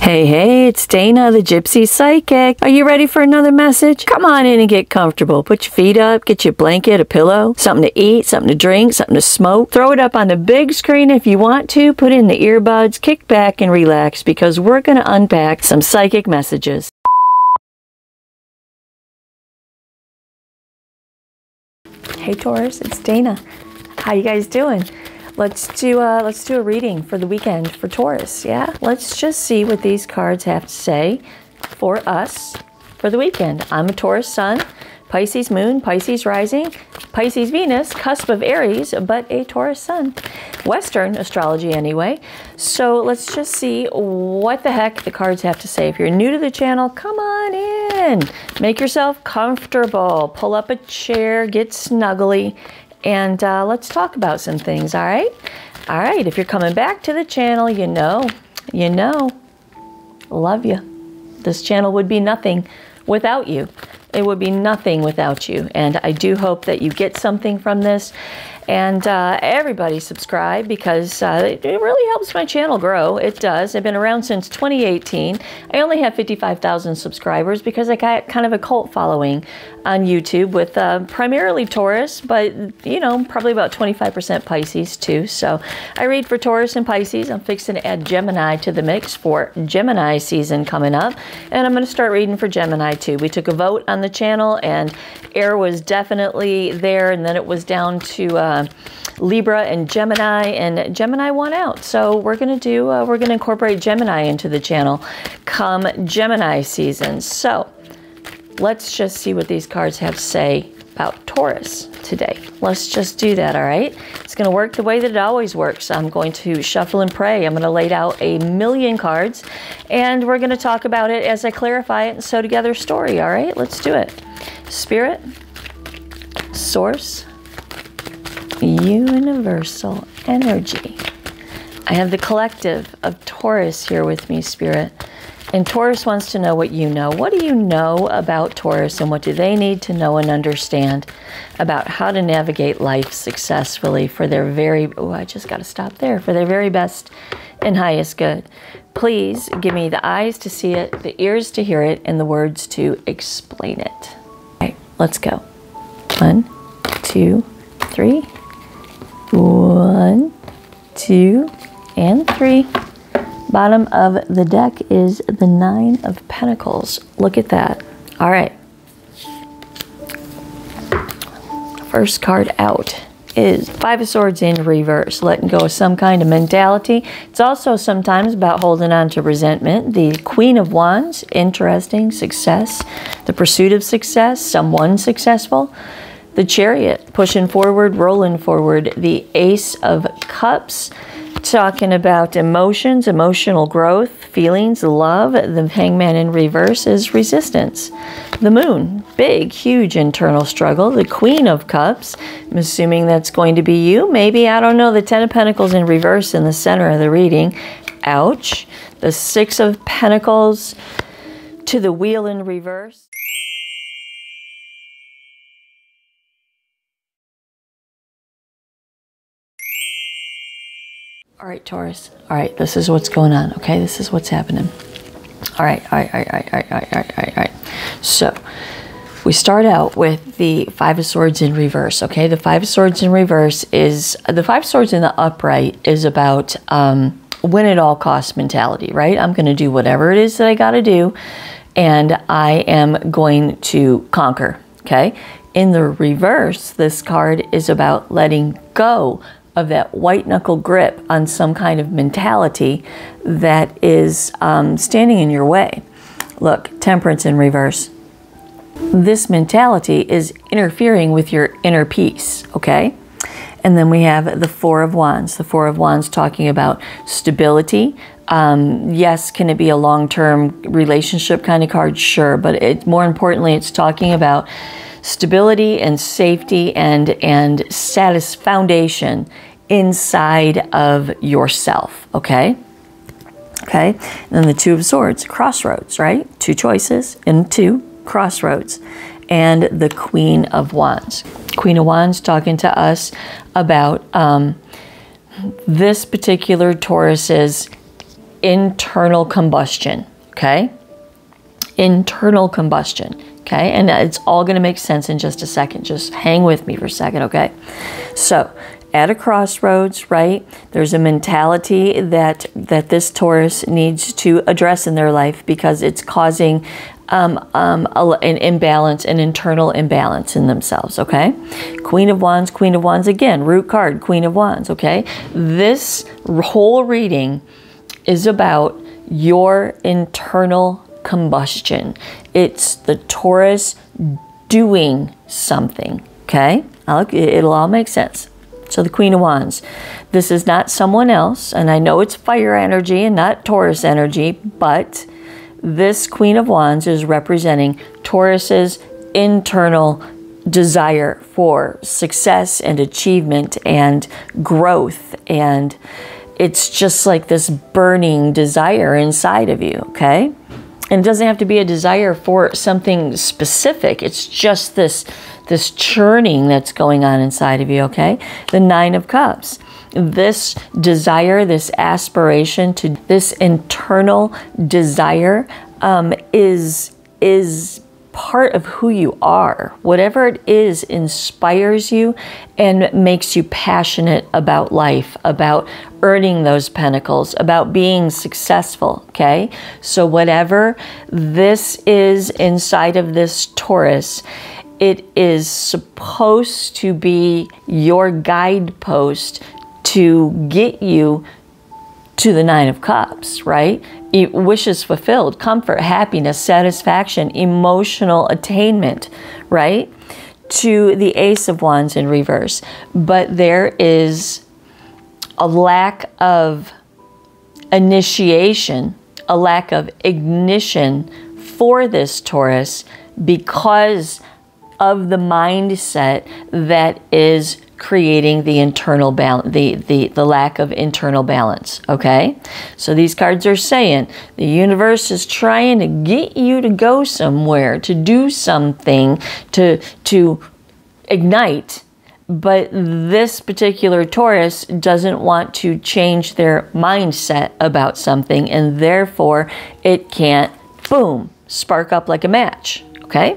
Hey, it's Dana, the Gypsy Psychic. Are you ready for another message? Come on in and get comfortable. Put your feet up, get your blanket, a pillow, something to eat, something to drink, something to smoke. Throw it up on the big screen if you want to. Put in the earbuds, kick back and relax because we're going to unpack some psychic messages. Hey Taurus, it's Dana. How you guys doing? Let's do a reading for the weekend for Taurus, yeah? Let's just see what these cards have to say for us for the weekend. I'm a Taurus sun, Pisces moon, Pisces rising, Pisces Venus, cusp of Aries, but a Taurus sun. Western astrology anyway. So let's just see what the heck the cards have to say. If you're new to the channel, come on in. Make yourself comfortable. Pull up a chair, get snuggly. And let's talk about some things, all right? All right, if you're coming back to the channel, you know, love you. This channel would be nothing without you. It would be nothing without you. And I do hope that you get something from this. And everybody subscribe because it really helps my channel grow. It does. I've been around since 2018. I only have 55,000 subscribers because I got kind of a cult following on YouTube with primarily Taurus, but you know, probably about 25% Pisces too. So I read for Taurus and Pisces. I'm fixing to add Gemini to the mix for Gemini season coming up. And I'm going to start reading for Gemini too. We took a vote on the channel and air was definitely there. And then it was down to Libra and Gemini won out. So we're going to incorporate Gemini into the channel come Gemini season. So let's just see what these cards have to say about Taurus today. Let's just do that, all right? It's going to work the way that it always works. I'm going to shuffle and pray. I'm going to lay out a million cards, and we're going to talk about it as I clarify it and sew together a story, all right? Let's do it. Spirit, Source, Universal Energy. I have the collective of Taurus here with me, Spirit. And Taurus wants to know what you know. What do you know about Taurus and what do they need to know and understand about how to navigate life successfully for their very, oh, I just got to stop there, for their very best and highest good. Please give me the eyes to see it, the ears to hear it, and the words to explain it. All right, let's go. 1, 2, 3. 1, 2, and 3. Bottom of the deck is the 9 of Pentacles. Look at that. All right. First card out is 5 of Swords in reverse, letting go of some kind of mentality. It's also sometimes about holding on to resentment. The Queen of Wands, interesting, success, the pursuit of success, someone successful. The Chariot, pushing forward, rolling forward. The Ace of Cups, talking about emotions, emotional growth, feelings, love. The Hangman in reverse is resistance. The Moon, big, huge internal struggle. The Queen of Cups, I'm assuming that's going to be you. Maybe, I don't know, the 10 of Pentacles in reverse in the center of the reading. Ouch. The 6 of Pentacles to the Wheel in reverse. All right, Taurus. All right, this is what's going on, okay? This is what's happening. All right, all right, all right, all right, all right, all right, all right. So we start out with the 5 of Swords in reverse, okay? The 5 of Swords in reverse is, the 5 of Swords in the upright is about win at all costs mentality, right? I'm going to do whatever it is that I got to do, and I am going to conquer, okay? In the reverse, this card is about letting go of that white-knuckle grip on some kind of mentality that is standing in your way. Look, Temperance in reverse. This mentality is interfering with your inner peace, okay? And then we have the 4 of Wands. The 4 of Wands talking about stability. Yes, can it be a long-term relationship kind of card? Sure, but more importantly, it's talking about stability and safety and foundation inside of yourself, okay? Okay, and then the 2 of Swords, crossroads, right? 2 choices and 2 crossroads. And the Queen of Wands. Queen of Wands talking to us about this particular Taurus's internal combustion, okay? Internal combustion, okay? And it's all going to make sense in just a second. Just hang with me for a second, okay? So at a crossroads, right, there's a mentality that this Taurus needs to address in their life because it's causing an imbalance, an internal imbalance in themselves, okay? Queen of Wands again, root card, Queen of Wands, okay? This whole reading is about your internal combustion. It's the Taurus doing something, okay? It'll all make sense. So the Queen of Wands, this is not someone else, and I know it's fire energy and not Taurus energy, but this Queen of Wands is representing Taurus's internal desire for success and achievement and growth. And it's just like this burning desire inside of you, okay? And it doesn't have to be a desire for something specific. It's just this churning that's going on inside of you, okay? The Nine of Cups. This desire, this aspiration to this internal desire is part of who you are. Whatever it is inspires you and makes you passionate about life, about earning those pentacles, about being successful, okay? So whatever this is inside of this Taurus, it is supposed to be your guidepost to get you to the Nine of Cups, right? Wishes fulfilled, comfort, happiness, satisfaction, emotional attainment, right? To the Ace of Wands in reverse. But there is a lack of initiation, a lack of ignition for this Taurus because of the mindset that is creating the internal balance, the lack of internal balance, okay? So these cards are saying the universe is trying to get you to go somewhere, to do something, to ignite, but this particular Taurus doesn't want to change their mindset about something, and therefore it can't, boom, spark up like a match, okay?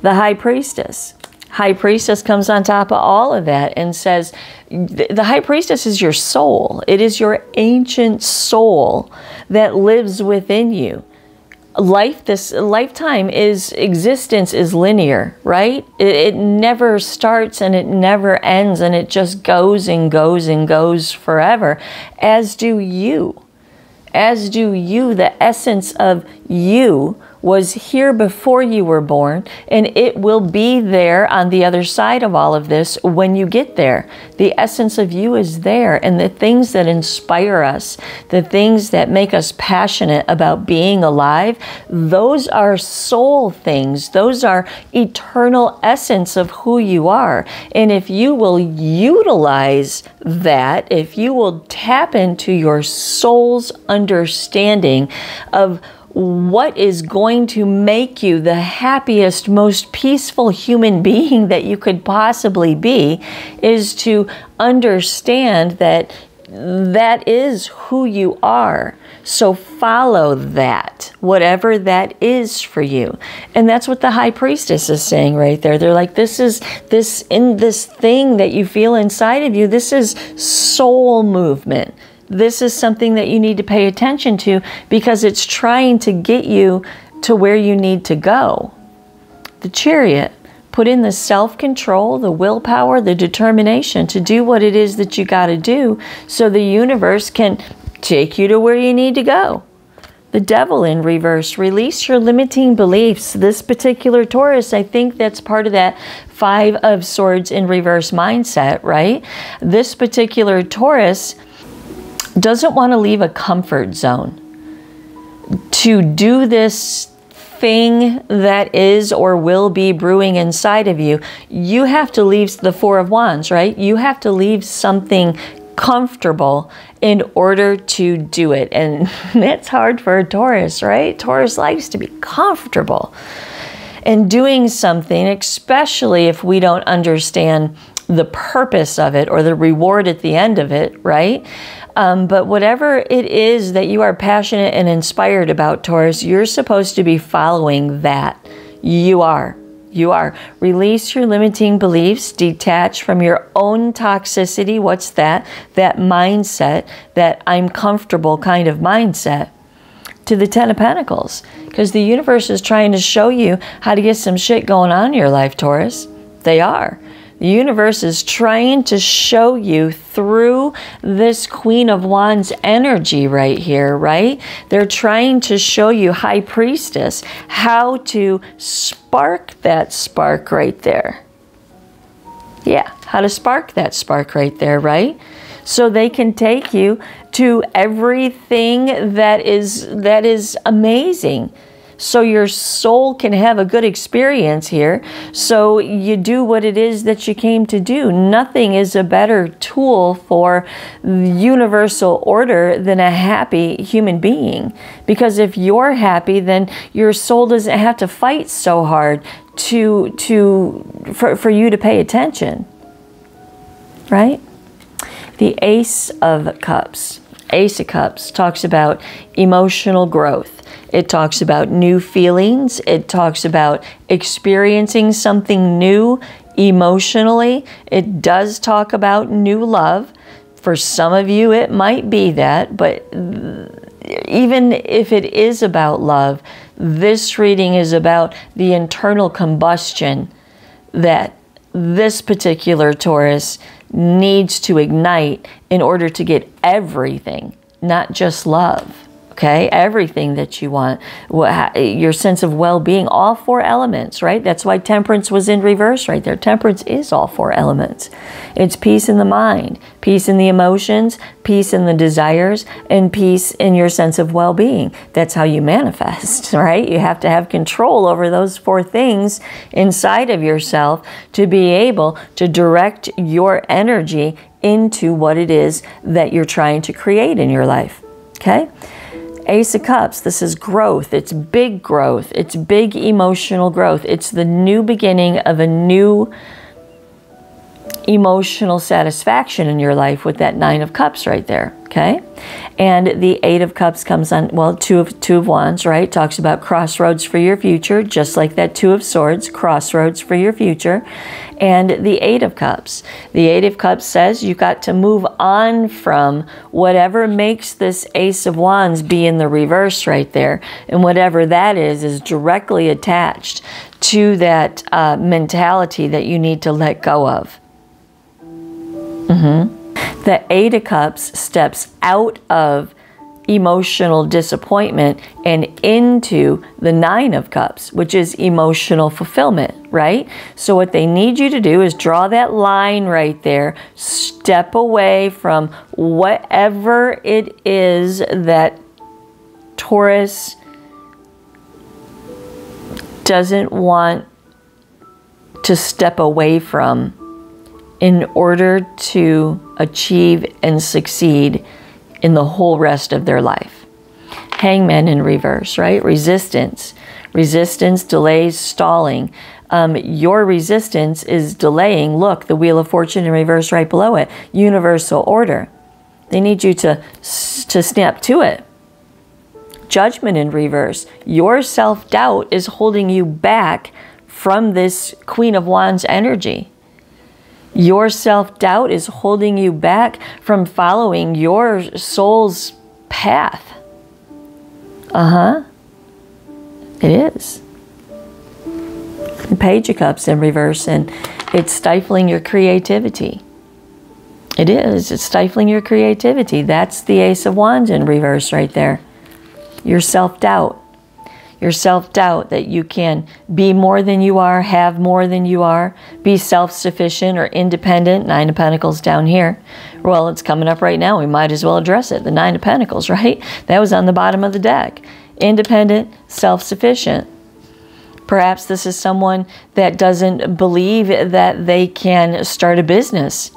The High Priestess. High Priestess comes on top of all of that and says, the High Priestess is your soul. It is your ancient soul that lives within you. Lifetime is, existence is linear, right? It never starts and it never ends, and it just goes and goes and goes forever, as do you. As do you. The essence of you was here before you were born, and it will be there on the other side of all of this when you get there. The essence of you is there, and the things that inspire us, the things that make us passionate about being alive, those are soul things. Those are eternal essence of who you are. And if you will utilize that, if you will tap into your soul's understanding of what is going to make you the happiest, most peaceful human being that you could possibly be, is to understand that that is who you are. So follow that, whatever that is for you. And that's what the High Priestess is saying right there. They're like, this thing that you feel inside of you, this is soul movement. This is something that you need to pay attention to because it's trying to get you to where you need to go. The Chariot. Put in the self-control, the willpower, the determination to do what it is that you got to do so the universe can take you to where you need to go. The Devil in reverse. Release your limiting beliefs. This particular Taurus, I think that's part of that Five of Swords in reverse mindset, right? This particular Taurus doesn't want to leave a comfort zone to do this thing that is or will be brewing inside of you. You have to leave the Four of Wands, right? You have to leave something comfortable in order to do it. And that's hard for a Taurus, right? Taurus likes to be comfortable. And doing something, especially if we don't understand the purpose of it or the reward at the end of it, right? But whatever it is that you are passionate and inspired about, Taurus, you're supposed to be following that. You are. You are. Release your limiting beliefs. Detach from your own toxicity. What's that? That mindset, that I'm comfortable kind of mindset, to the Ten of Pentacles. Because the universe is trying to show you how to get some shit going on in your life, Taurus. They are. The universe is trying to show you through this Queen of Wands energy right here, right? They're trying to show you, High Priestess, how to spark that spark right there. Yeah, how to spark that spark right there, right? So they can take you to everything that is amazing. So your soul can have a good experience here. So you do what it is that you came to do. Nothing is a better tool for universal order than a happy human being. Because if you're happy, then your soul doesn't have to fight so hard for you to pay attention. Right? The Ace of Cups. Ace of Cups talks about emotional growth. It talks about new feelings. It talks about experiencing something new emotionally. It does talk about new love. For some of you, it might be that, but even if it is about love, this reading is about the internal combustion that this particular Taurus needs to ignite in order to get everything, not just love. Okay, everything that you want, your sense of well-being, all four elements, right? That's why temperance was in reverse right there. Temperance is all four elements. It's peace in the mind, peace in the emotions, peace in the desires, and peace in your sense of well-being. That's how you manifest, right? You have to have control over those four things inside of yourself to be able to direct your energy into what it is that you're trying to create in your life, okay? Ace of Cups, this is growth. It's big growth. It's big emotional growth. It's the new beginning of a new emotional satisfaction in your life with that Nine of Cups right there, okay? And the Eight of Cups comes on, well, Two of Wands, right? Talks about crossroads for your future, just like that Two of Swords, crossroads for your future. And the Eight of Cups. The Eight of Cups says you've got to move on from whatever makes this Ace of Wands be in the reverse right there. And whatever that is directly attached to that mentality that you need to let go of. Mm-hmm. The Eight of Cups steps out of emotional disappointment and into the Nine of Cups, which is emotional fulfillment, right? So what they need you to do is draw that line right there, step away from whatever it is that Taurus doesn't want to step away from in order to achieve and succeed in the whole rest of their life. Hangman in reverse, right? Resistance. Resistance, delays, stalling. Your resistance is delaying. Look, the Wheel of Fortune in reverse right below it. Universal order. They need you to snap to it. Judgment in reverse. Your self-doubt is holding you back from this Queen of Wands energy. Your self-doubt is holding you back from following your soul's path. Uh-huh. It is. The Page of Cups in reverse, and it's stifling your creativity. It is. It's stifling your creativity. That's the Ace of Wands in reverse right there. Your self-doubt. Your self-doubt that you can be more than you are, have more than you are, be self-sufficient or independent. Nine of Pentacles down here. Well, it's coming up right now. We might as well address it. The Nine of Pentacles, right? That was on the bottom of the deck. Independent, self-sufficient. Perhaps this is someone that doesn't believe that they can start a business,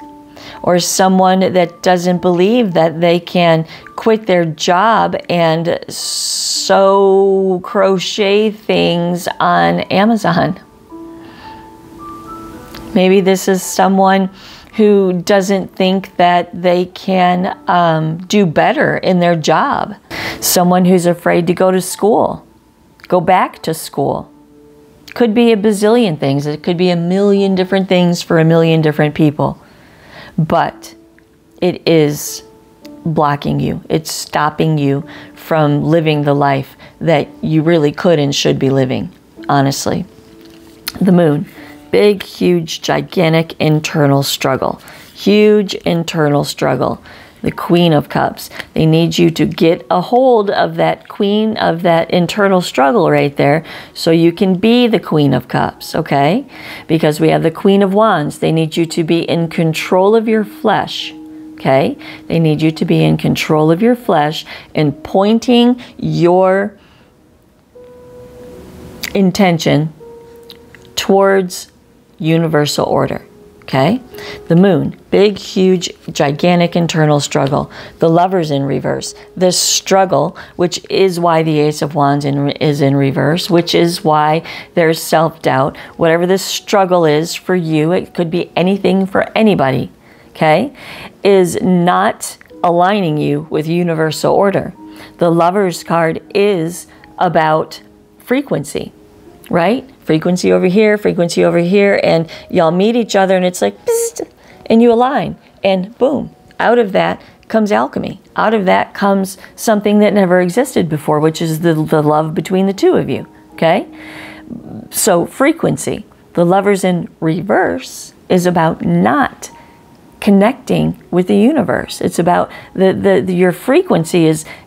or someone that doesn't believe that they can quit their job and sew crochet things on Amazon. Maybe this is someone who doesn't think that they can do better in their job. Someone who's afraid to go to school, go back to school. Could be a bazillion things. It could be a million different things for a million different people. But it is blocking you. It's stopping you from living the life that you really could and should be living, honestly. The moon. Big, huge, gigantic internal struggle. Huge internal struggle. The Queen of Cups. They need you to get a hold of that queen of that internal struggle right there so you can be the Queen of Cups, okay? Because we have the Queen of Wands. They need you to be in control of your flesh, okay? They need you to be in control of your flesh and pointing your intention towards universal order. Okay, the moon, big, huge, gigantic internal struggle. The Lover's in reverse. This struggle, which is why the Ace of Wands is in reverse, which is why there's self-doubt. Whatever this struggle is for you, it could be anything for anybody, okay, is not aligning you with universal order. The Lover's card is about frequency, right? Frequency over here, and y'all meet each other and it's like, psst, and you align and boom, out of that comes alchemy. Out of that comes something that never existed before, which is the love between the two of you, okay? So frequency, the Lover's in reverse is about not connecting with the universe. It's about your frequency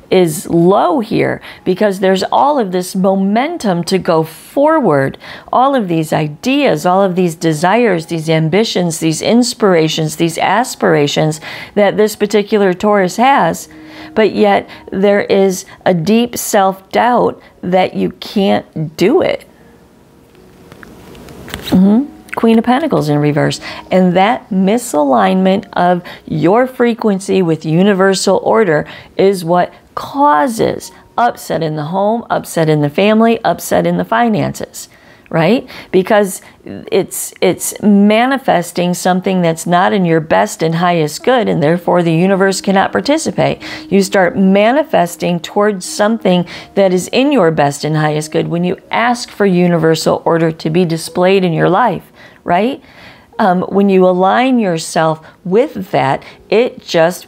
is low here because there's all of this momentum to go forward, all of these ideas, all of these desires, these ambitions, these inspirations, these aspirations that this particular Taurus has, but yet there is a deep self-doubt that you can't do it. Queen of Pentacles in reverse, and that misalignment of your frequency with universal order is what causes upset in the home, upset in the family, upset in the finances, right? Because it's manifesting something that's not in your best and highest good, and therefore the universe cannot participate. You start manifesting towards something that is in your best and highest good when you ask for universal order to be displayed in your life, right? When you align yourself with that, it's just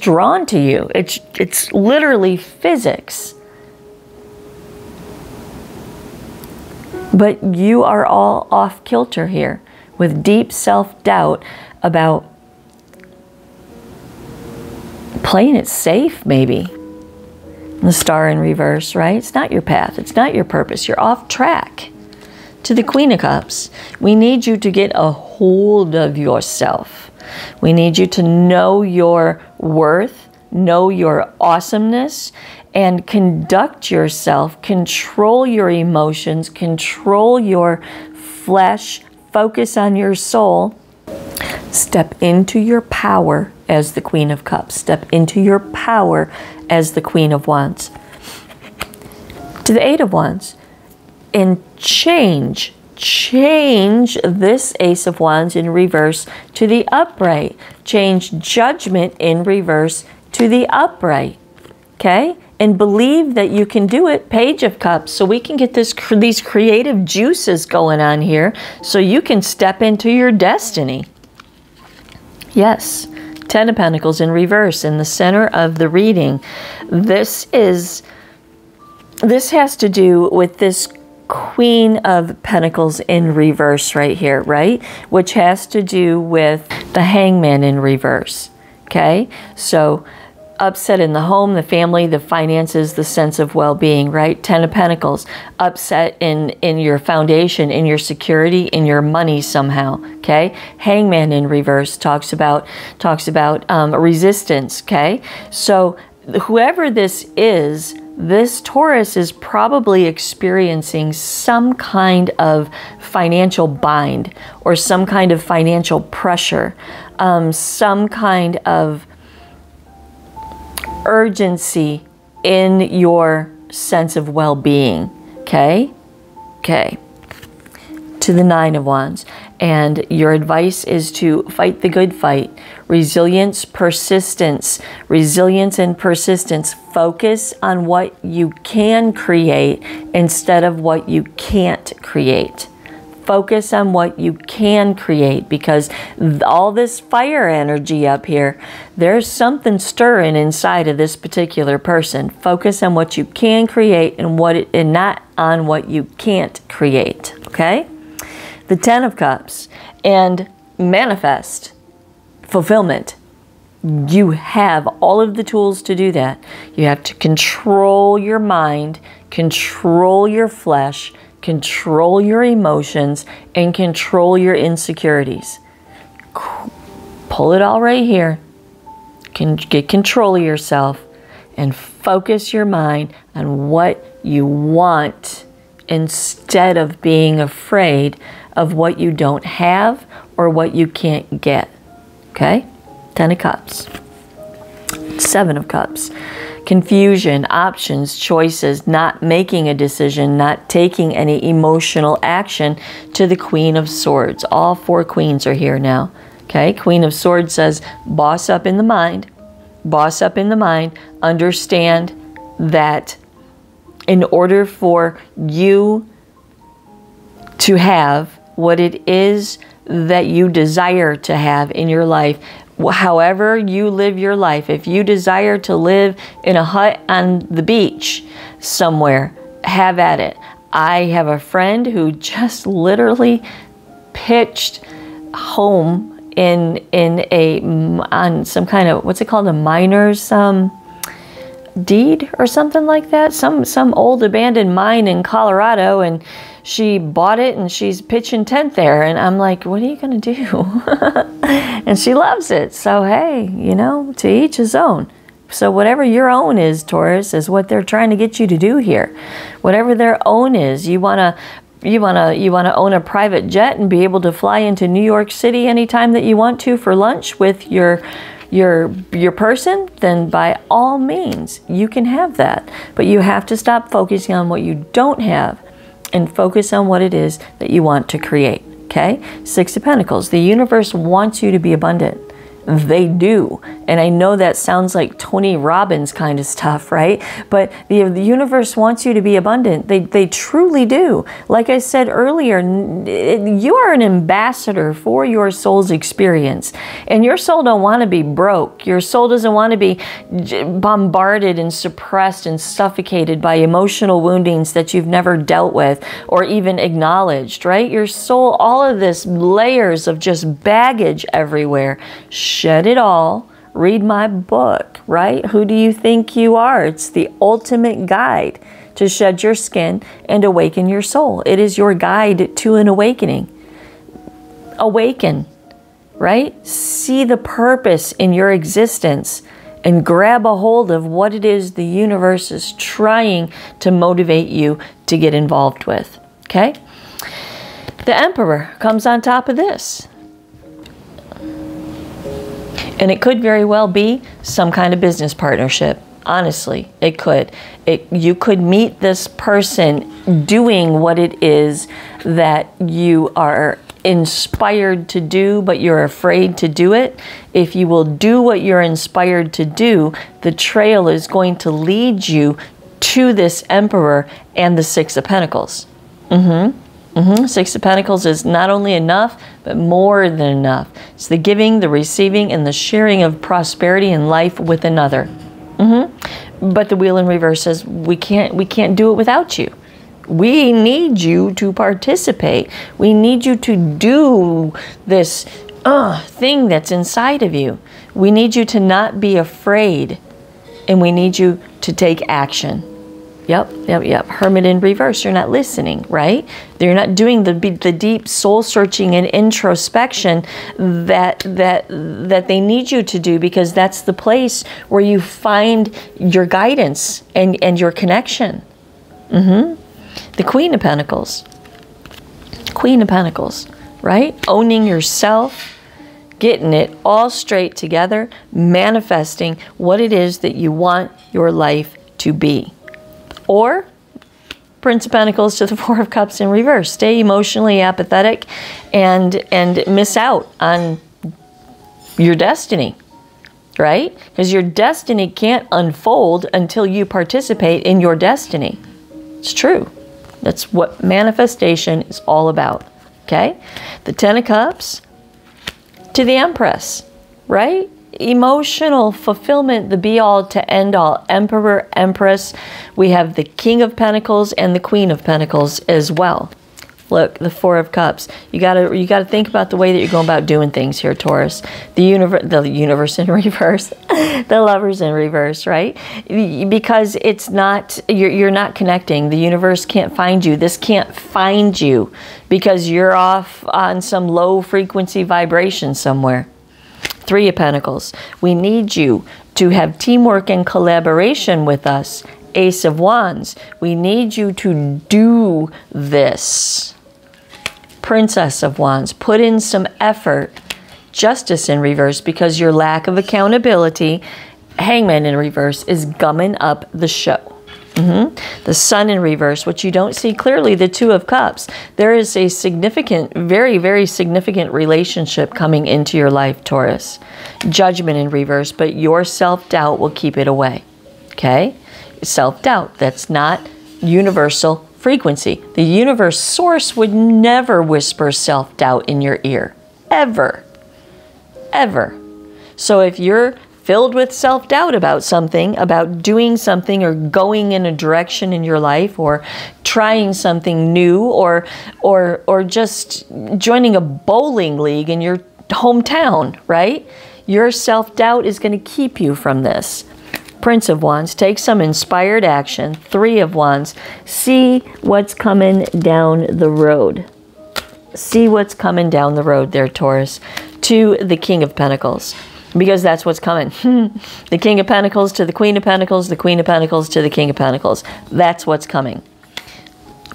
drawn to you. It's literally physics. But you are all off kilter here with deep self-doubt about playing it safe, maybe. The Star in reverse, right? It's not your path. It's not your purpose. You're off track. To the Queen of Cups, we need you to get a hold of yourself. We need you to know your worth, know your awesomeness, and conduct yourself, control your emotions, control your flesh, focus on your soul. Step into your power as the Queen of Cups. Step into your power as the Queen of Wands. To the Eight of Wands, and change this Ace of Wands in reverse to the upright. Change judgment in reverse to the upright, okay? And believe that you can do it, Page of Cups, so we can get these creative juices going on here so you can step into your destiny. Yes, Ten of Pentacles in reverse in the center of the reading. This has to do with this Queen of Pentacles in reverse right here, right? Which has to do with the Hangman in reverse, okay? So upset in the home, the family, the finances, the sense of well-being, right? Ten of Pentacles, upset in your foundation, in your security, in your money somehow, okay? Hangman in reverse talks about resistance, okay? So whoever this is, this Taurus is probably experiencing some kind of financial bind or some kind of financial pressure, some kind of urgency in your sense of well-being, okay? Okay. to the Nine of Wands. And your advice is to fight the good fight. Resilience, persistence. Resilience and persistence. Focus on what you can create instead of what you can't create. Focus on what you can create, because all this fire energy up here, there's something stirring inside of this particular person. Focus on what you can create and not on what you can't create, okay? The Ten of Cups, and manifest fulfillment. You have all of the tools to do that. You have to control your mind, control your flesh, control your emotions, and control your insecurities. Pull it all right here. Get control of yourself and focus your mind on what you want instead of being afraid of what you don't have or what you can't get. Okay? Ten of Cups. Seven of Cups. Confusion, options, choices, not making a decision, not taking any emotional action, to the Queen of Swords. All four queens are here now. Okay, Queen of Swords says, boss up in the mind. Boss up in the mind. Understand that in order for you to have what it is that you desire to have in your life, however you live your life, if you desire to live in a hut on the beach somewhere, have at it. I have a friend who just literally pitched home on some kind of, what's it called, a miner's deed or something like that, some old abandoned mine in Colorado, and she bought it and she's pitching tent there. And I'm like, what are you going to do? And she loves it. So, hey, you know, to each his own. So whatever your own is, Taurus, is what they're trying to get you to do here. Whatever their own is, you want to own a private jet and be able to fly into New York City anytime that you want to for lunch with your person, then by all means, you can have that. But you have to stop focusing on what you don't have and focus on what it is that you want to create, okay? Six of Pentacles. The universe wants you to be abundant. They do. And I know that sounds like Tony Robbins kind of stuff, right? But the universe wants you to be abundant. They truly do. Like I said earlier, you are an ambassador for your soul's experience. And your soul don't want to be broke. Your soul doesn't want to be bombarded and suppressed and suffocated by emotional woundings that you've never dealt with or even acknowledged, right? Your soul, all of this layers of just baggage everywhere. Shed it all. Read my book, right? Who do you think you are? It's the ultimate guide to shed your skin and awaken your soul. It is your guide to an awakening. Awaken, right? See the purpose in your existence and grab a hold of what it is the universe is trying to motivate you to get involved with, okay? The Emperor comes on top of this. And it could very well be some kind of business partnership. Honestly, it could. You could meet this person doing what it is that you are inspired to do, but you're afraid to do it. If you will do what you're inspired to do, the trail is going to lead you to this Emperor and the Six of Pentacles. Six of Pentacles is not only enough, but more than enough. It's the giving, the receiving, and the sharing of prosperity in life with another. But the Wheel in Reverse says, we can't do it without you. We need you to participate. We need you to do this thing that's inside of you. We need you to not be afraid, and we need you to take action. Yep. Hermit in reverse. You're not listening, right? You're not doing the deep soul searching and introspection that they need you to do, because that's the place where you find your guidance and your connection. The Queen of Pentacles. Queen of Pentacles, right? Owning yourself. Getting it all straight together. Manifesting what it is that you want your life to be. Or Prince of Pentacles to the Four of Cups in reverse. Stay emotionally apathetic and miss out on your destiny, right? Because your destiny can't unfold until you participate in your destiny. It's true. That's what manifestation is all about, okay? The Ten of Cups to the Empress, right? Emotional fulfillment, the be-all to end-all. Emperor, Empress. We have the King of Pentacles and the Queen of Pentacles as well. Look, the Four of Cups. You gotta think about the way that you're going about doing things here, Taurus. The universe in reverse, the Lovers in reverse, right? Because it's not you're not connecting. The universe can't find you. This can't find you because you're off on some low frequency vibration somewhere. Three of Pentacles. We need you to have teamwork and collaboration with us. Ace of Wands. We need you to do this. Princess of Wands. Put in some effort. Justice in reverse, because your lack of accountability, Hangman in reverse, is gumming up the show. The Sun in reverse, which you don't see clearly, the Two of Cups. There is a significant, very, very significant relationship coming into your life, Taurus. Judgment in reverse, but your self-doubt will keep it away. Okay? Self-doubt. That's not universal frequency. The universe source would never whisper self-doubt in your ear. Ever. Ever. So if you're filled with self-doubt about something, about doing something or going in a direction in your life or trying something new or just joining a bowling league in your hometown, right? Your self-doubt is going to keep you from this. Prince of Wands, take some inspired action. Three of Wands, see what's coming down the road. See what's coming down the road there, Taurus, to the King of Pentacles. Because that's what's coming. The King of Pentacles to the Queen of Pentacles, the Queen of Pentacles to the King of Pentacles. That's what's coming.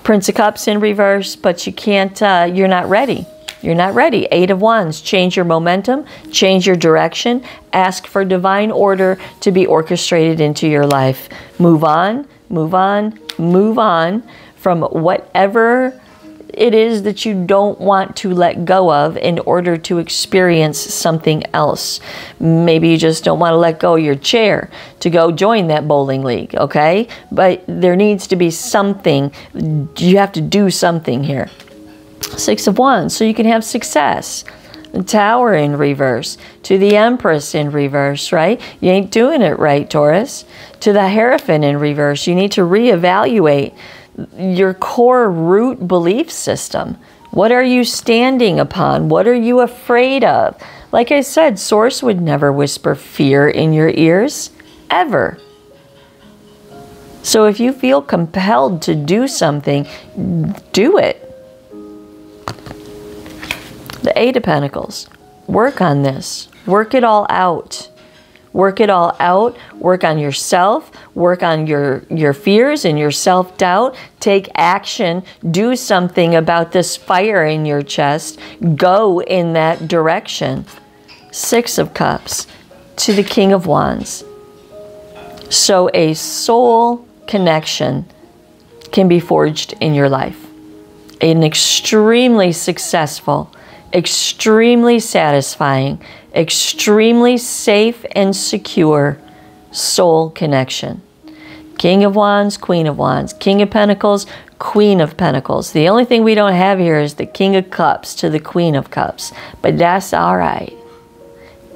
Prince of Cups in reverse, but you can't, you're not ready. You're not ready. Eight of Wands. Change your momentum. Change your direction. Ask for divine order to be orchestrated into your life. Move on, move on, move on from whatever it is that you don't want to let go of in order to experience something else. Maybe you just don't want to let go of your chair to go join that bowling league, okay? But there needs to be something. You have to do something here. Six of Wands, so you can have success. Tower in reverse, to the Empress in reverse, right? You ain't doing it right, Taurus. To the Hierophant in reverse, you need to reevaluate your core root belief system. What are you standing upon? What are you afraid of? Like I said, Source would never whisper fear in your ears, ever. So if you feel compelled to do something, do it. The Eight of Pentacles. Work on this. Work it all out. Work it all out. Work on yourself. Work on your fears and your self-doubt. Take action. Do something about this fire in your chest. Go in that direction. Six of Cups to the King of Wands. So a soul connection can be forged in your life. An extremely successful, extremely satisfying, extremely safe and secure soul connection. King of Wands, Queen of Wands, King of Pentacles, Queen of Pentacles. The only thing we don't have here is the King of Cups to the Queen of Cups, but that's all right.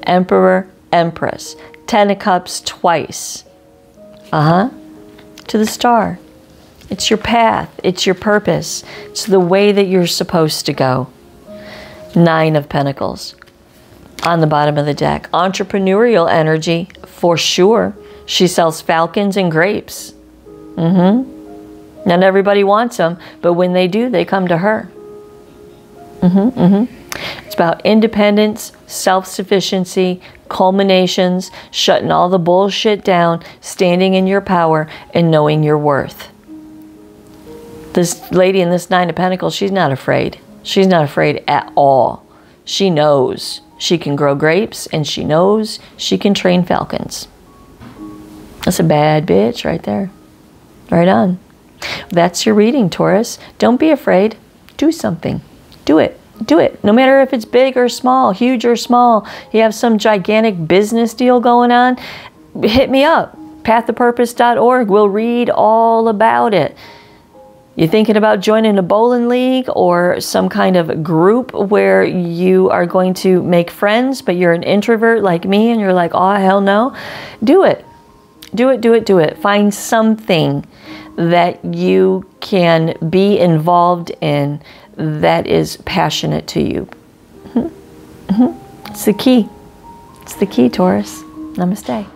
Emperor, Empress, Ten of Cups twice. To the Star. It's your path. It's your purpose. It's the way that you're supposed to go. Nine of Pentacles. On the bottom of the deck, entrepreneurial energy for sure. She sells falcons and grapes. Not everybody wants them, but when they do, they come to her. It's about independence, self-sufficiency, culminations, shutting all the bullshit down, standing in your power, and knowing your worth. This lady in this Nine of Pentacles, she's not afraid. She's not afraid at all. She knows she can grow grapes, and she knows she can train falcons. That's a bad bitch right there. Right on. That's your reading, Taurus. Don't be afraid. Do something. Do it. Do it. No matter if it's big or small, huge or small, you have some gigantic business deal going on, hit me up. ThePathOfPurpose.org. We'll read all about it. You're thinking about joining a bowling league or some kind of group where you are going to make friends, but you're an introvert like me and you're like, oh, hell no. Do it. Do it, do it, do it. Find something that you can be involved in that is passionate to you. Mm-hmm. Mm-hmm. It's the key. It's the key, Taurus. Namaste.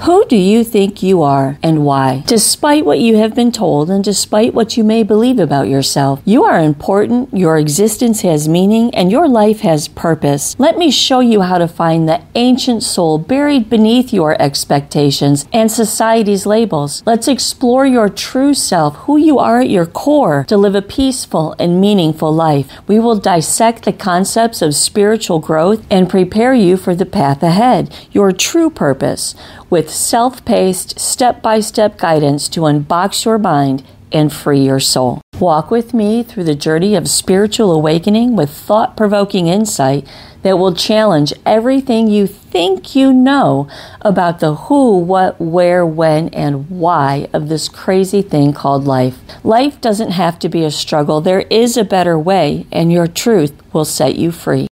Who do you think you are and why? Despite what you have been told and despite what you may believe about yourself, you are important, your existence has meaning, and your life has purpose. Let me show you how to find the ancient soul buried beneath your expectations and society's labels. Let's explore your true self, who you are at your core, to live a peaceful and meaningful life. We will dissect the concepts of spiritual growth and prepare you for the path ahead, your true purpose, with self-paced, step-by-step guidance to unbox your mind and free your soul. Walk with me through the journey of spiritual awakening with thought-provoking insight that will challenge everything you think you know about the who, what, where, when, and why of this crazy thing called life. Life doesn't have to be a struggle. There is a better way, and your truth will set you free.